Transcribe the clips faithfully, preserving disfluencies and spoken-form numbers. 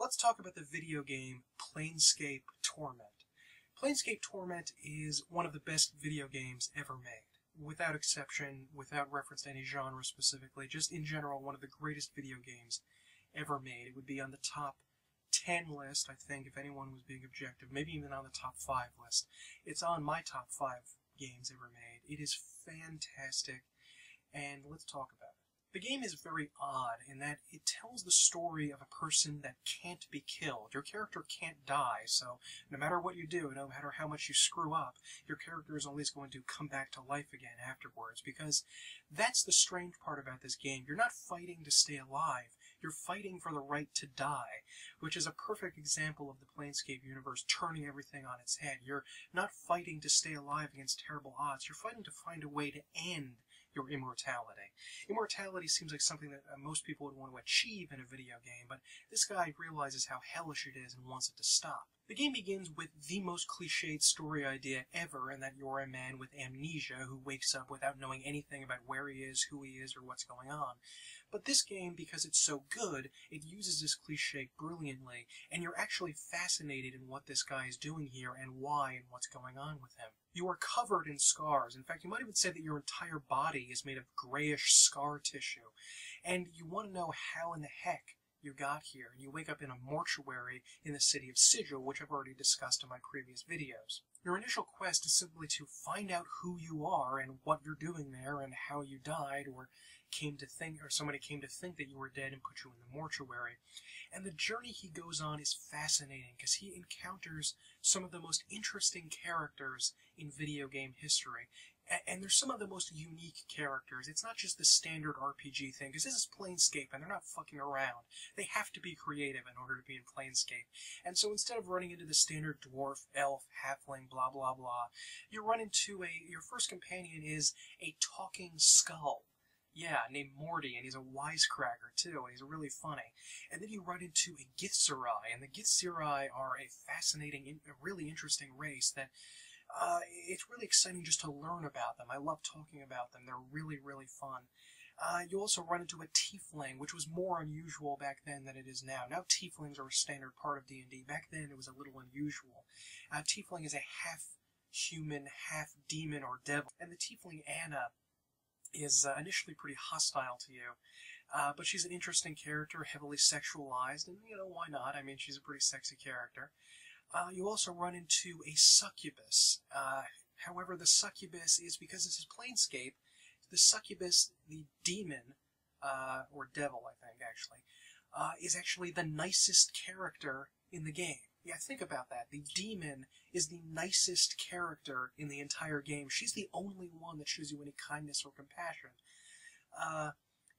let's talk about the video game Planescape Torment. Planescape Torment is one of the best video games ever made. Without exception, without reference to any genre specifically, just in general, one of the greatest video games ever made. It would be on the top ten list, I think, if anyone was being objective, maybe even on the top five list. It's on my top five games ever made. It is fantastic, and let's talk about it. The game is very odd in that it tells the story of a person that can't be killed. Your character can't die, so no matter what you do, no matter how much you screw up, your character is always going to come back to life again afterwards, because that's the strange part about this game. You're not fighting to stay alive. You're fighting for the right to die, which is a perfect example of the Planescape universe turning everything on its head. You're not fighting to stay alive against terrible odds. You're fighting to find a way to end your immortality. Immortality seems like something that most people would want to achieve in a video game, but this guy realizes how hellish it is and wants it to stop. The game begins with the most cliched story idea ever, and that you're a man with amnesia who wakes up without knowing anything about where he is, who he is, or what's going on. But this game, because it's so good, it uses this cliche brilliantly, and you're actually fascinated in what this guy is doing here and why and what's going on with him. You are covered in scars. In fact, you might even say that your entire body is made of grayish scar tissue, and you want to know how in the heck you got here, and you wake up in a mortuary in the city of Sigil, which I've already discussed in my previous videos. Your initial quest is simply to find out who you are and what you're doing there and how you died or came to think, or somebody came to think that you were dead and put you in the mortuary. And the journey he goes on is fascinating because he encounters some of the most interesting characters in video game history. And there's some of the most unique characters. It's not just the standard R P G thing, because this is Planescape, and they're not fucking around. They have to be creative in order to be in Planescape. And so instead of running into the standard dwarf, elf, halfling, blah blah blah, you run into a... your first companion is a talking skull. Yeah, named Morty, and he's a wisecracker, too, and he's really funny. And then you run into a Githzerai, and the Githzerai are a fascinating, a really interesting race that... Uh, it's really exciting just to learn about them. I love talking about them. They're really, really fun. Uh, you also run into a tiefling, which was more unusual back then than it is now. Now tieflings are a standard part of D and D. Back then it was a little unusual. Uh, tiefling is a half-human, half-demon or devil. And the tiefling Annah is uh, initially pretty hostile to you. Uh, but she's an interesting character, heavily sexualized, and, you know, why not? I mean, she's a pretty sexy character. Uh, you also run into a succubus. Uh, however, the succubus is, because this is Planescape, the succubus, the demon, uh, or devil, I think, actually, uh, is actually the nicest character in the game. Yeah, think about that. The demon is the nicest character in the entire game. She's the only one that shows you any kindness or compassion. Uh,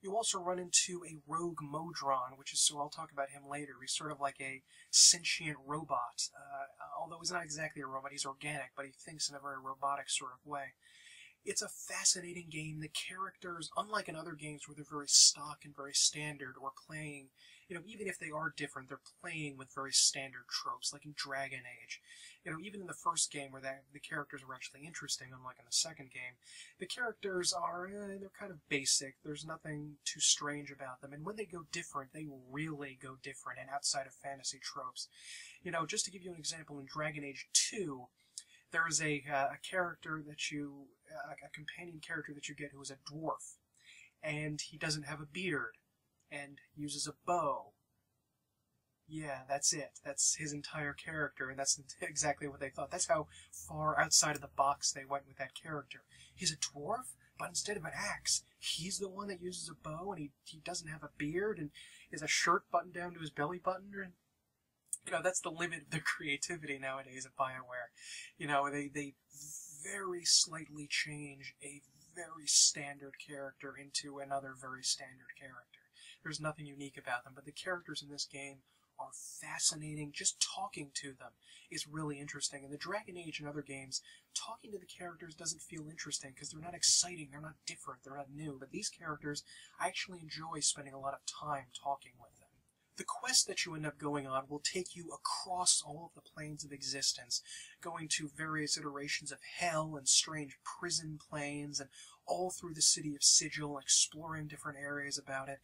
You also run into a rogue Modron, which is, so I'll talk about him later. He's sort of like a sentient robot, uh, although he's not exactly a robot, he's organic, but he thinks in a very robotic sort of way. It's a fascinating game. The characters, unlike in other games where they're very stock and very standard, or playing, you know, even if they are different, they're playing with very standard tropes, like in Dragon Age. You know, even in the first game where that, the characters were actually interesting, unlike in the second game, the characters are, eh, they're kind of basic, there's nothing too strange about them, and when they go different, they really go different, and outside of fantasy tropes. You know, just to give you an example, in Dragon Age two, there is a, uh, a character that you, uh, a companion character that you get who is a dwarf, and he doesn't have a beard, and uses a bow. Yeah, that's it. That's his entire character, and that's exactly what they thought. That's how far outside of the box they went with that character. He's a dwarf, but instead of an axe, he's the one that uses a bow, and he, he doesn't have a beard, and is a shirt buttoned down to his belly button, and you know, that's the limit of their creativity nowadays at BioWare. You know, they, they very slightly change a very standard character into another very standard character. There's nothing unique about them, but the characters in this game are fascinating. Just talking to them is really interesting. In the Dragon Age and other games, talking to the characters doesn't feel interesting because they're not exciting, they're not different, they're not new. But these characters, I actually enjoy spending a lot of time talking with them. The quest that you end up going on will take you across all of the planes of existence, going to various iterations of hell and strange prison planes and all through the city of Sigil, exploring different areas about it.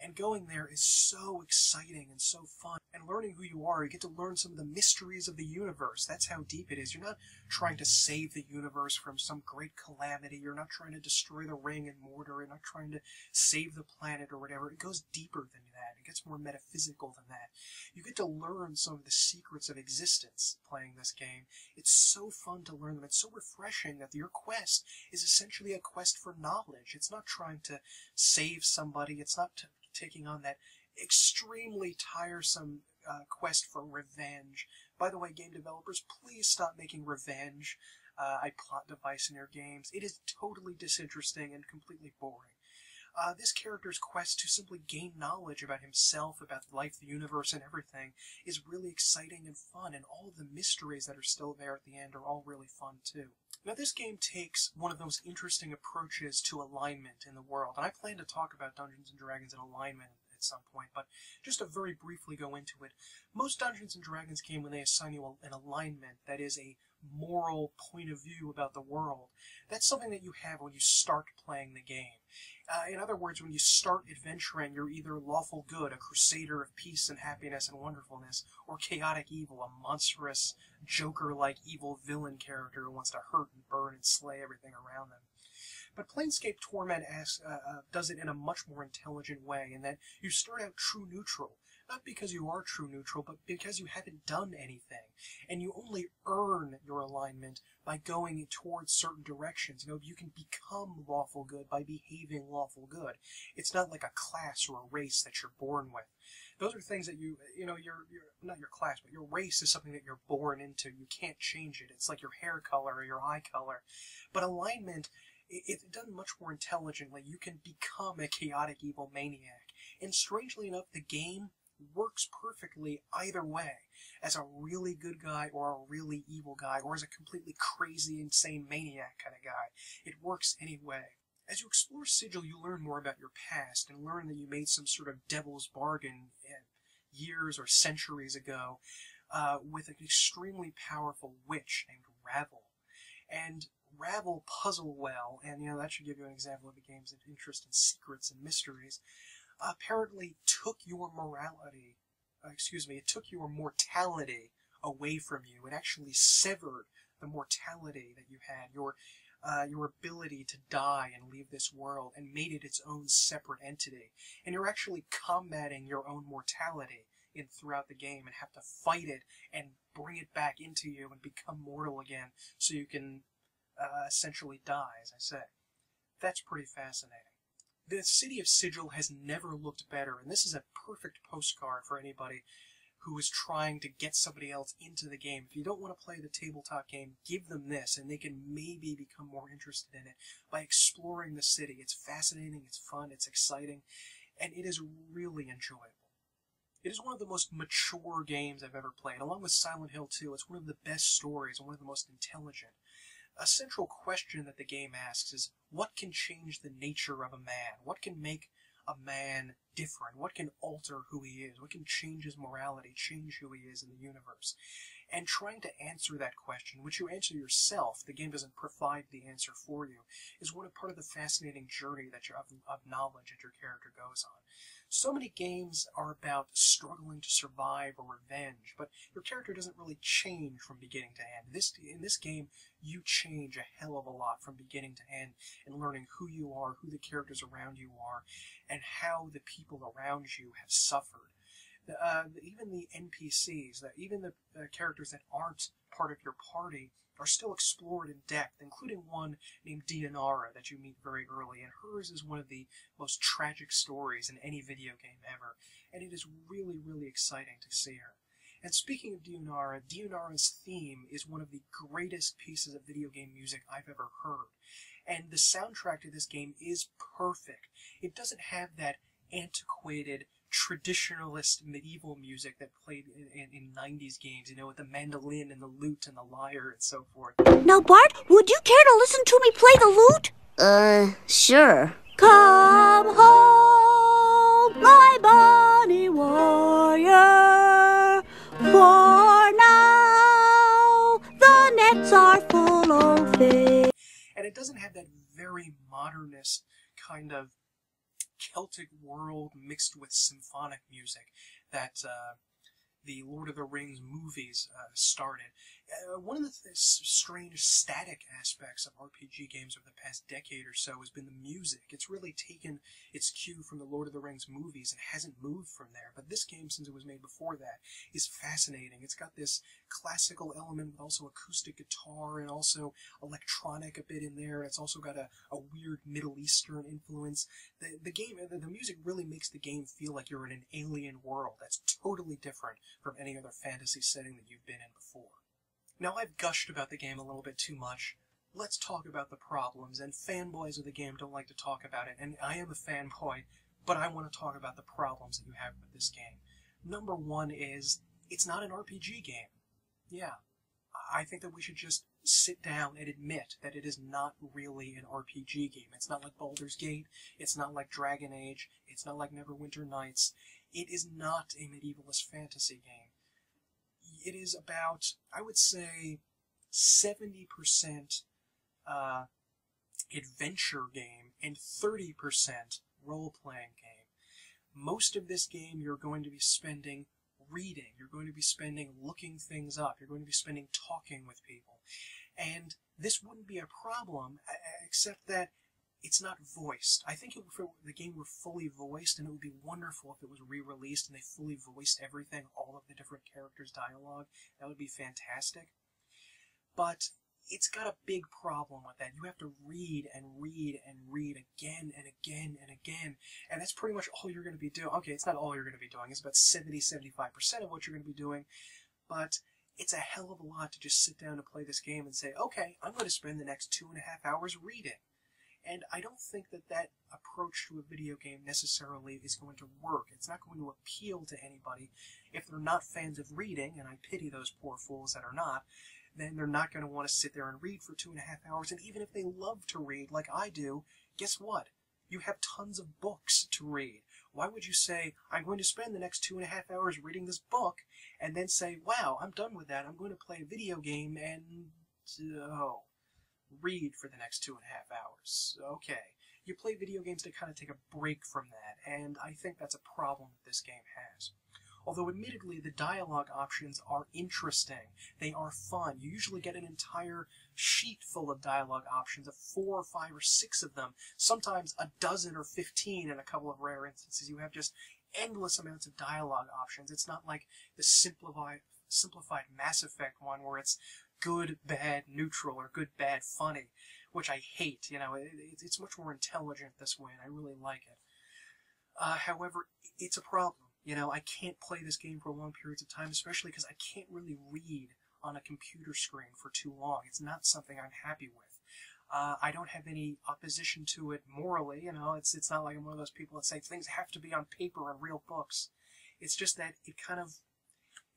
And going there is so exciting and so fun. And learning who you are, you get to learn some of the mysteries of the universe. That's how deep it is. You're not trying to save the universe from some great calamity. You're not trying to destroy the ring and mortar. You're not trying to save the planet or whatever. It goes deeper than that. It gets more metaphysical than that. You get to learn some of the secrets of existence playing this game. It's so fun to learn them. It's so refreshing that your quest is essentially a quest for knowledge. It's not trying to save somebody. It's not t taking on that extremely tiresome uh, quest for revenge. By the way, game developers, please stop making revenge uh, a plot device in your games. It is totally disinteresting and completely boring. Uh, this character's quest to simply gain knowledge about himself, about life, the universe, and everything is really exciting and fun, and all the mysteries that are still there at the end are all really fun too. Now, this game takes one of those interesting approaches to alignment in the world, and I plan to talk about Dungeons and Dragons and alignment at some point, but just to very briefly go into it, most Dungeons and Dragons game, when they assign you an alignment that is a moral point of view about the world, that's something that you have when you start playing the game. Uh, in other words, when you start adventuring, you're either lawful good, a crusader of peace and happiness and wonderfulness, or chaotic evil, a monstrous, Joker-like evil villain character who wants to hurt and burn and slay everything around them. But Planescape Torment asks, uh, uh, does it in a much more intelligent way, in that you start out true neutral. Not because you are true neutral, but because you haven't done anything. And you only earn your alignment by going towards certain directions. You know, you can become lawful good by behaving lawful good. It's not like a class or a race that you're born with. Those are things that you, you know, your, your, not your class, but your race is something that you're born into. You can't change it. It's like your hair color or your eye color. But alignment, it's done much more intelligently. You can become a chaotic evil maniac. And strangely enough, the game works perfectly either way, as a really good guy or a really evil guy, or as a completely crazy, insane maniac kind of guy. It works anyway. As you explore Sigil, you learn more about your past, and learn that you made some sort of devil's bargain years or centuries ago uh, with an extremely powerful witch named Ravel. And Ravel puzzle well, and you know that should give you an example of a game's interest in secrets and mysteries. Apparently took your morality, uh, excuse me, it took your mortality away from you. It actually severed the mortality that you had, your, uh, your ability to die and leave this world, and made it its own separate entity. And you're actually combating your own mortality in throughout the game, and have to fight it and bring it back into you and become mortal again, so you can uh, essentially die, as I say. That's pretty fascinating. The city of Sigil has never looked better, and this is a perfect postcard for anybody who is trying to get somebody else into the game. If you don't want to play the tabletop game, give them this, and they can maybe become more interested in it by exploring the city. It's fascinating, it's fun, it's exciting, and it is really enjoyable. It is one of the most mature games I've ever played. Along with Silent Hill two, it's one of the best stories and one of the most intelligent. A central question that the game asks is, what can change the nature of a man? What can make a man different? What can alter who he is? What can change his morality, change who he is in the universe? And trying to answer that question, which you answer yourself, the game doesn't provide the answer for you, is one part of the fascinating journey that you're, of, of knowledge that your character goes on. So many games are about struggling to survive or revenge, but your character doesn't really change from beginning to end. This, in this game, you change a hell of a lot from beginning to end, and learning who you are, who the characters around you are, and how the people around you have suffered. The, uh, even the N P Cs, the, even the uh, characters that aren't part of your party, are still explored in depth, including one named Dianara that you meet very early, and hers is one of the most tragic stories in any video game ever, and it is really, really exciting to see her. And speaking of Dianara, Dianara's theme is one of the greatest pieces of video game music I've ever heard, and the soundtrack to this game is perfect. It doesn't have that antiquated, traditionalist medieval music that played in, in, in nineties games, you know, with the mandolin and the lute and the lyre and so forth. Now, Bart, would you care to listen to me play the lute? Uh, sure. Come home, my bonnie warrior, for now the nets are full of fish. And it doesn't have that very modernist kind of Celtic world mixed with symphonic music that uh, the Lord of the Rings movies uh, started. Uh, one of the th strange static aspects of R P G games over the past decade or so has been the music. It's really taken its cue from the Lord of the Rings movies and hasn't moved from there. But this game, since it was made before that, is fascinating. It's got this classical element with also acoustic guitar and also electronic a bit in there. It's also got a, a weird Middle Eastern influence. The, the, game, the, the music really makes the game feel like you're in an alien world that's totally different from any other fantasy setting that you've been in before. Now, I've gushed about the game a little bit too much. Let's talk about the problems, and fanboys of the game don't like to talk about it, and I am a fanboy, but I want to talk about the problems that you have with this game. Number one is, it's not an R P G game. Yeah, I think that we should just sit down and admit that it is not really an R P G game. It's not like Baldur's Gate, it's not like Dragon Age, it's not like Neverwinter Nights. It is not a medievalist fantasy game. It is about, I would say, seventy percent uh, adventure game and thirty percent role-playing game. Most of this game you're going to be spending reading, you're going to be spending looking things up, you're going to be spending talking with people. And this wouldn't be a problem, except that it's not voiced. I think if the game were fully voiced, and it would be wonderful if it was re-released and they fully voiced everything, all of the different characters' dialogue, that would be fantastic. But it's got a big problem with that. You have to read and read and read again and again and again, and that's pretty much all you're going to be doing. Okay, it's not all you're going to be doing. It's about seventy to seventy-five percent of what you're going to be doing, but it's a hell of a lot to just sit down and play this game and say, okay, I'm going to spend the next two and a half hours reading. And I don't think that that approach to a video game necessarily is going to work. It's not going to appeal to anybody. If they're not fans of reading, and I pity those poor fools that are not, then they're not going to want to sit there and read for two and a half hours. And even if they love to read, like I do, guess what? You have tons of books to read. Why would you say, I'm going to spend the next two and a half hours reading this book, and then say, wow, I'm done with that, I'm going to play a video game and... oh... read for the next two and a half hours. Okay. You play video games to kind of take a break from that, and I think that's a problem that this game has. Although admittedly, the dialogue options are interesting. They are fun. You usually get an entire sheet full of dialogue options, of four or five or six of them, sometimes a dozen or fifteen in a couple of rare instances. You have just endless amounts of dialogue options. It's not like the simplified, simplified Mass Effect one where it's good, bad, neutral, or good, bad, funny, which I hate. You know, it, it, it's much more intelligent this way, and I really like it. Uh, however, it's a problem. You know, I can't play this game for long periods of time, especially because I can't really read on a computer screen for too long. It's not something I'm happy with. Uh, I don't have any opposition to it morally. You know, it's, it's not like I'm one of those people that say things have to be on paper and real books. It's just that it kind of...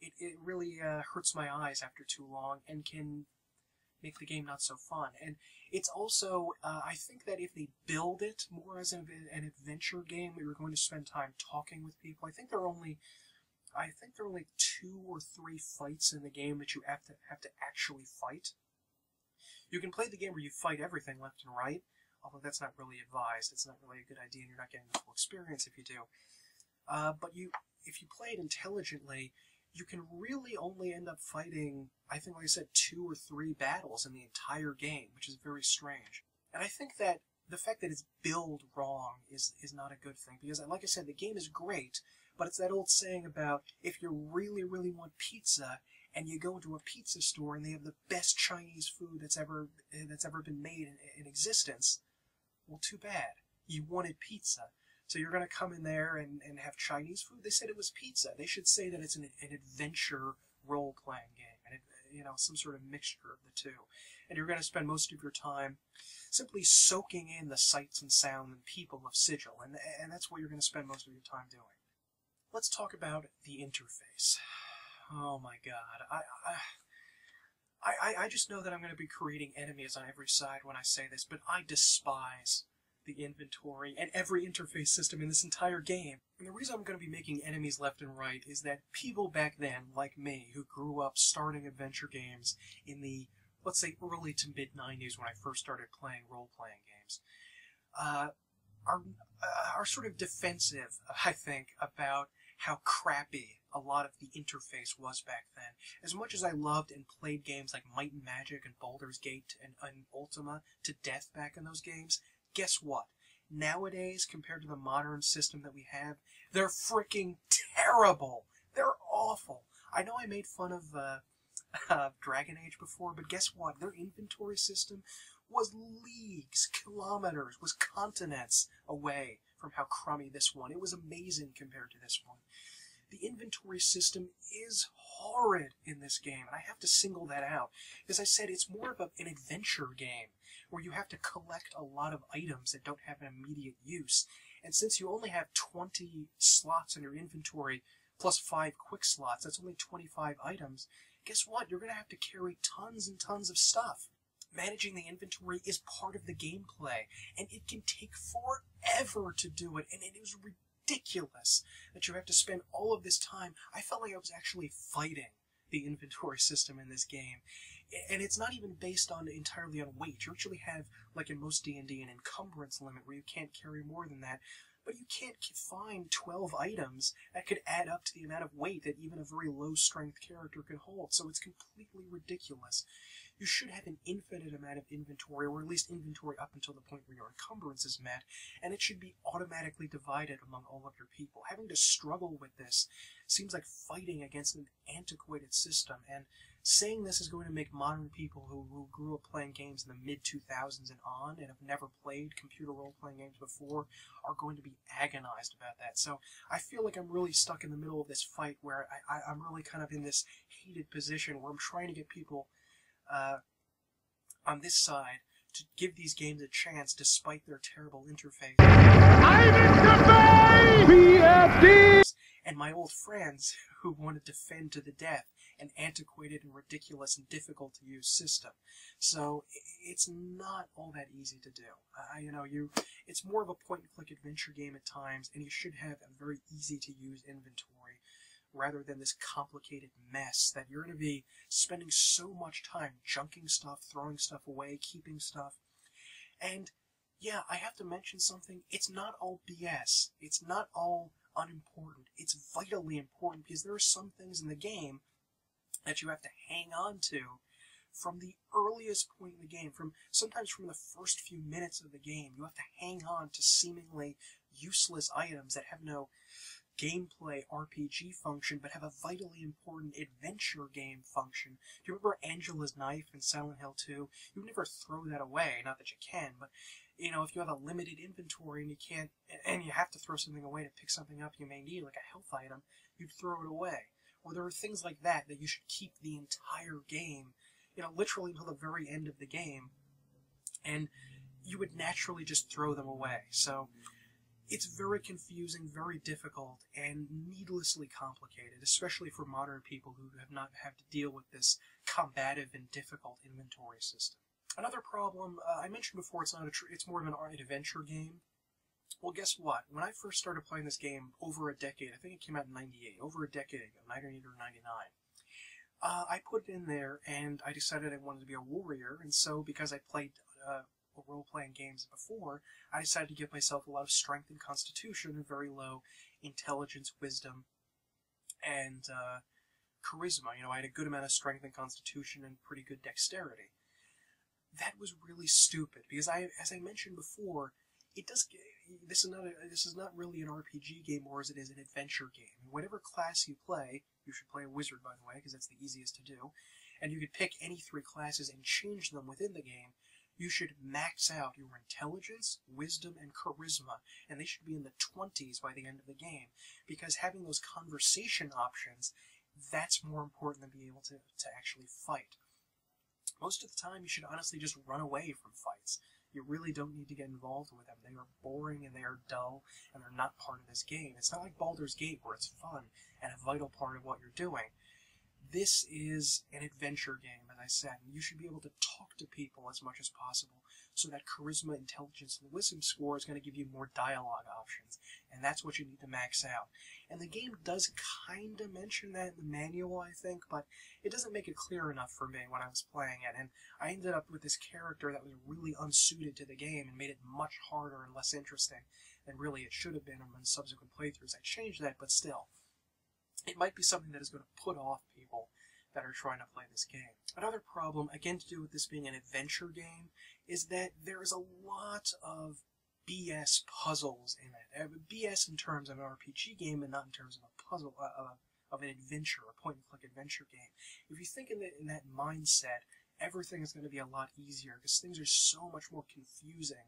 It, it really uh, hurts my eyes after too long and can make the game not so fun. And it's also, uh, I think that if they build it more as an, an adventure game where you're going to spend time talking with people, I think there are only, I think there are only two or three fights in the game that you have to have to actually fight. You can play the game where you fight everything left and right, although that's not really advised. It's not really a good idea, and you're not getting the full experience if you do. Uh, but you, if you play it intelligently, you can really only end up fighting, I think, like I said, two or three battles in the entire game, which is very strange. And I think that the fact that it's billed wrong is, is not a good thing, because, like I said, the game is great, but it's that old saying about if you really, really want pizza, and you go into a pizza store and they have the best Chinese food that's ever, that's ever been made in, in existence, well, too bad. You wanted pizza. So you're going to come in there and, and have Chinese food? They said it was pizza. They should say that it's an, an adventure role-playing game, and it, you know, some sort of mixture of the two. And you're going to spend most of your time simply soaking in the sights and sound and people of Sigil, and, and that's what you're going to spend most of your time doing. Let's talk about the interface. Oh my god. I... I I, I just know that I'm going to be creating enemies on every side when I say this, but I despise the inventory, and every interface system in this entire game. And the reason I'm going to be making enemies left and right is that people back then, like me, who grew up starting adventure games in the, let's say, early to mid nineties when I first started playing role-playing games, games, uh, are, uh, are sort of defensive, I think, about how crappy a lot of the interface was back then. As much as I loved and played games like Might and Magic and Baldur's Gate and, and Ultima to death back in those games, guess what? Nowadays, compared to the modern system that we have, they're freaking terrible! They're awful! I know I made fun of uh, uh, Dragon Age before, but guess what? Their inventory system was leagues, kilometers, was continents away from how crummy this one. It was amazing compared to this one. The inventory system is horrid in this game, and I have to single that out. As I said, it's more of a, an adventure game, where you have to collect a lot of items that don't have an immediate use. And since you only have twenty slots in your inventory, plus five quick slots, that's only twenty-five items, guess what? You're going to have to carry tons and tons of stuff. Managing the inventory is part of the gameplay, and it can take forever to do it, and it is ridiculous. Ridiculous that you have to spend all of this time. I felt like I was actually fighting the inventory system in this game. And it's not even based on entirely on weight. You actually have, like in most D and D, an encumbrance limit where you can't carry more than that. But you can't find twelve items that could add up to the amount of weight that even a very low-strength character can hold. So it's completely ridiculous. You should have an infinite amount of inventory, or at least inventory up until the point where your encumbrance is met, and it should be automatically divided among all of your people. Having to struggle with this seems like fighting against an antiquated system, and saying this is going to make modern people who, who grew up playing games in the mid two thousands and on, and have never played computer role-playing games before, are going to be agonized about that. So I feel like I'm really stuck in the middle of this fight where I, I, I'm really kind of in this heated position where I'm trying to get people uh, on this side to give these games a chance despite their terrible interface. I'm in Dubai! And my old friends who want to defend to the death an antiquated and ridiculous and difficult to use system. So it's not all that easy to do. Uh, you know, you it's more of a point-and-click adventure game at times, and you should have a very easy-to-use inventory rather than this complicated mess that you're going to be spending so much time junking stuff, throwing stuff away, keeping stuff. And yeah, I have to mention something. It's not all B S. It's not all unimportant. It's vitally important because there are some things in the game that you have to hang on to from the earliest point in the game, from sometimes from the first few minutes of the game. You have to hang on to seemingly useless items that have no gameplay R P G function, but have a vitally important adventure game function. Do you remember Angela's knife in Silent Hill two? You would never throw that away, not that you can, but you know, if you have a limited inventory and you can't, and you have to throw something away to pick something up you may need, like a health item, you'd throw it away. Or there are things like that that you should keep the entire game, you know, literally until the very end of the game, and you would naturally just throw them away. So it's very confusing, very difficult, and needlessly complicated, especially for modern people who have not had to deal with this combative and difficult inventory system. Another problem, uh, I mentioned before, it's not a tr it's more of an adventure game. Well, guess what? When I first started playing this game over a decade, I think it came out in ninety-eight, over a decade ago, ninety-eight or ninety-nine, uh, I put it in there, and I decided I wanted to be a warrior, and so because I played uh, role-playing games before, I decided to give myself a lot of strength and constitution and very low intelligence, wisdom, and uh, charisma. You know, I had a good amount of strength and constitution and pretty good dexterity. That was really stupid, because I, as I mentioned before, it does get... This is, not a, this is not really an R P G game, or as it is an adventure game. Whatever class you play, you should play a wizard, by the way, because that's the easiest to do, and you could pick any three classes and change them within the game. You should max out your intelligence, wisdom, and charisma, and they should be in the twenties by the end of the game, because having those conversation options, that's more important than being able to, to actually fight. Most of the time, you should honestly just run away from fights. You really don't need to get involved with them. They are boring and they are dull and they're not part of this game. It's not like Baldur's Gate where it's fun and a vital part of what you're doing. This is an adventure game, as I said, and you should be able to talk to people as much as possible. So that charisma, intelligence, and wisdom score is going to give you more dialogue options, and that's what you need to max out. And the game does kind of mention that in the manual, I think, but it doesn't make it clear enough for me when I was playing it, and I ended up with this character that was really unsuited to the game and made it much harder and less interesting than really it should have been. And in subsequent playthroughs I changed that, but still, it might be something that is going to put off people that are trying to play this game. Another problem, again to do with this being an adventure game, is that there is a lot of B S puzzles in it. B S in terms of an R P G game and not in terms of a puzzle, uh, of an adventure, a point-and-click adventure game. If you think in, the, in that mindset, everything is going to be a lot easier because things are so much more confusing.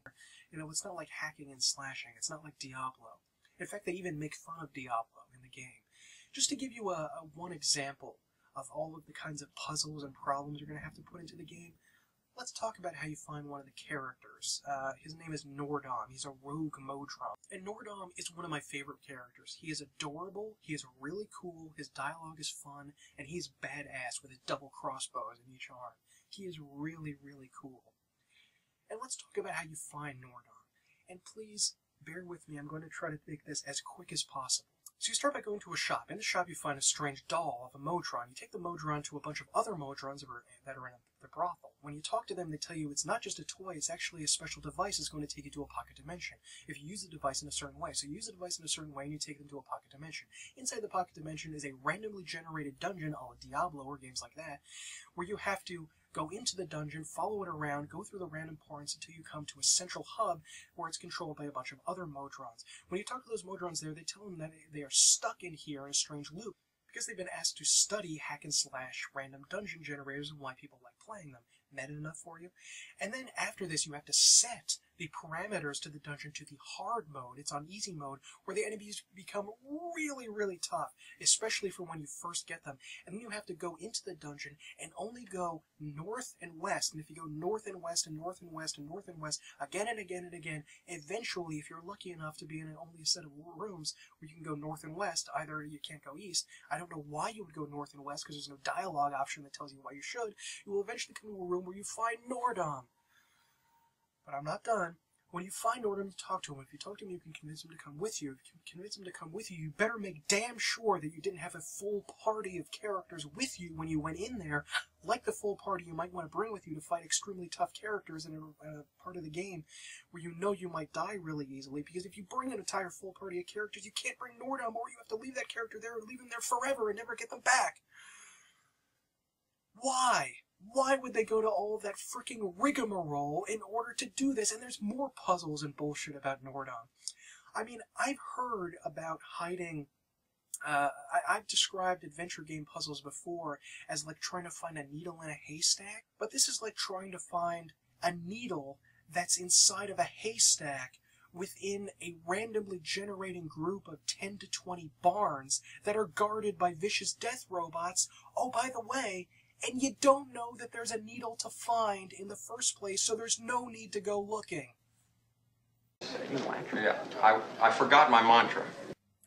You know, it's not like hacking and slashing. It's not like Diablo. In fact, they even make fun of Diablo in the game. Just to give you a, a one example of all of the kinds of puzzles and problems you're going to have to put into the game, let's talk about how you find one of the characters. Uh, his name is Nordom. He's a rogue Modron. And Nordom is one of my favorite characters. He is adorable, he is really cool, his dialogue is fun, and he's badass with his double crossbows in each arm. He is really, really cool. And let's talk about how you find Nordom. And please, bear with me, I'm going to try to make this as quick as possible. So you start by going to a shop. In the shop you find a strange doll of a Modron. You take the Modron to a bunch of other Modrons that are in the brothel. When you talk to them, they tell you it's not just a toy, it's actually a special device that's going to take you to a pocket dimension if you use the device in a certain way. So you use the device in a certain way and you take them to a pocket dimension. Inside the pocket dimension is a randomly generated dungeon, a la Diablo or games like that, where you have to go into the dungeon, follow it around, go through the random parts until you come to a central hub where it's controlled by a bunch of other Modrons. When you talk to those Modrons there, they tell them that they are stuck in here in a strange loop because they've been asked to study hack and slash random dungeon generators and why people like playing them. Meta enough for you? And then after this you have to set the parameters to the dungeon to the hard mode. It's on easy mode where the enemies become really, really tough, especially for when you first get them. And then you have to go into the dungeon and only go north and west. And if you go north and west and north and west and north and west again and again and again, eventually, if you're lucky enough to be in only a set of rooms where you can go north and west, either you can't go east. I don't know why you would go north and west because there's no dialogue option that tells you why you should. You will eventually come to a room where you find Nordom. But I'm not done. When you find Nordom, you talk to him. If you talk to him, you can convince him to come with you. If you can convince him to come with you, you better make damn sure that you didn't have a full party of characters with you when you went in there, like the full party you might want to bring with you to fight extremely tough characters in a, a part of the game where you know you might die really easily, because if you bring an entire full party of characters, you can't bring Nordom, or you have to leave that character there and leave him there forever and never get them back. Why? Why would they go to all that freaking rigmarole in order to do this? And there's more puzzles and bullshit about Nordom. I mean, I've heard about hiding... Uh, I, I've described adventure game puzzles before as like trying to find a needle in a haystack, but this is like trying to find a needle that's inside of a haystack within a randomly generating group of ten to twenty barns that are guarded by vicious death robots. Oh, by the way... And you don't know that there's a needle to find in the first place, so there's no need to go looking. Yeah, I, I forgot my mantra.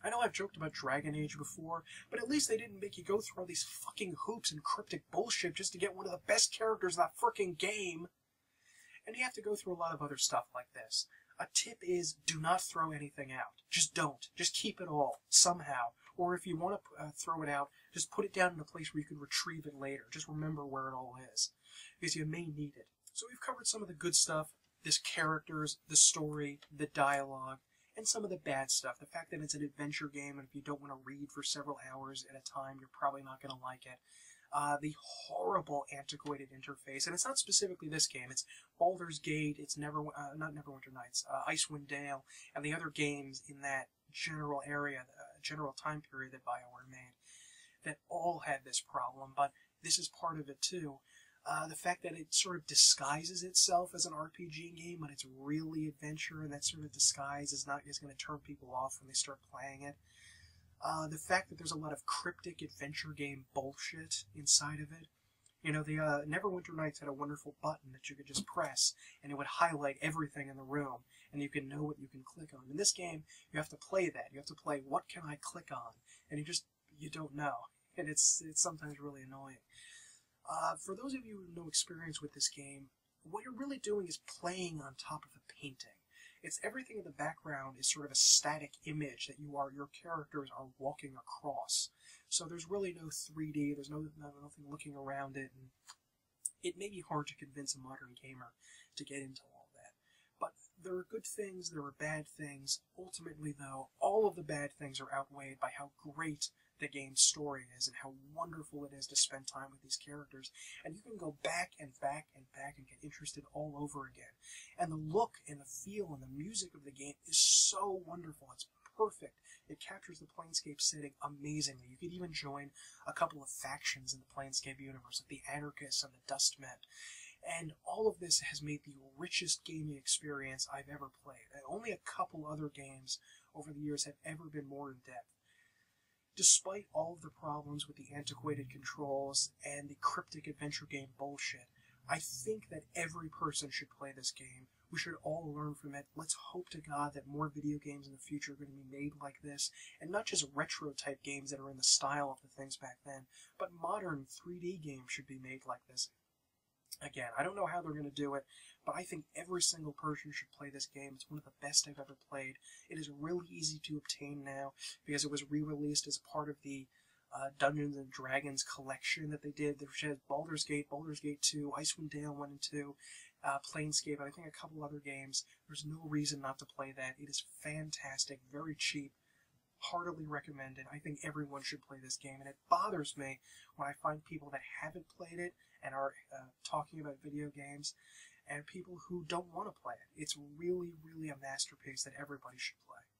I know I've joked about Dragon Age before, but at least they didn't make you go through all these fucking hoops and cryptic bullshit just to get one of the best characters in that frickin' game. And you have to go through a lot of other stuff like this. A tip is, do not throw anything out. Just don't. Just keep it all, somehow. Or if you want to uh, throw it out, just put it down in a place where you can retrieve it later. Just remember where it all is, because you may need it. So we've covered some of the good stuff, this characters, the story, the dialogue, and some of the bad stuff. The fact that it's an adventure game, and if you don't want to read for several hours at a time, you're probably not going to like it. Uh, the horrible antiquated interface, and it's not specifically this game, it's Baldur's Gate, it's Never, uh, not Neverwinter Nights, uh, Icewind Dale, and the other games in that general area, uh, general time period that BioWare made, that all had this problem, but this is part of it too. Uh, the fact that it sort of disguises itself as an R P G game, but it's really adventure, and that sort of disguise is not is going to turn people off when they start playing it. Uh, the fact that there's a lot of cryptic adventure game bullshit inside of it. You know, the uh, Neverwinter Nights had a wonderful button that you could just press, and it would highlight everything in the room, and you can know what you can click on. In this game, you have to play that. You have to play, what can I click on? And you just, you don't know. and it's it's sometimes really annoying. Uh, for those of you who have no experience with this game, what you're really doing is playing on top of a painting. It's everything in the background is sort of a static image that you are, your characters are walking across. So there's really no three D, there's no nothing looking around it, and it may be hard to convince a modern gamer to get into all that. But there are good things, there are bad things. Ultimately, though, all of the bad things are outweighed by how great the game's story is and how wonderful it is to spend time with these characters, and you can go back and back and back and get interested all over again. And the look and the feel and the music of the game is so wonderful. It's perfect. It captures the Planescape setting amazingly. You could even join a couple of factions in the Planescape universe, like the Anarchists and the Dustmen. And all of this has made the richest gaming experience I've ever played. And only a couple other games over the years have ever been more in-depth. Despite all of the problems with the antiquated controls and the cryptic adventure game bullshit, I think that every person should play this game. We should all learn from it. Let's hope to God that more video games in the future are going to be made like this, and not just retro-type games that are in the style of the things back then, but modern three D games should be made like this. Again, I don't know how they're going to do it, but I think every single person should play this game. It's one of the best I've ever played. It is really easy to obtain now because it was re-released as part of the uh, Dungeons and Dragons collection that they did, which has Baldur's Gate, Baldur's Gate two, Icewind Dale one and two, uh, Planescape, and I think a couple other games. There's no reason not to play that. It is fantastic, very cheap, heartily recommended. I think everyone should play this game, and it bothers me when I find people that haven't played it and are uh, talking about video games, and people who don't want to play it. It's really, really a masterpiece that everybody should play.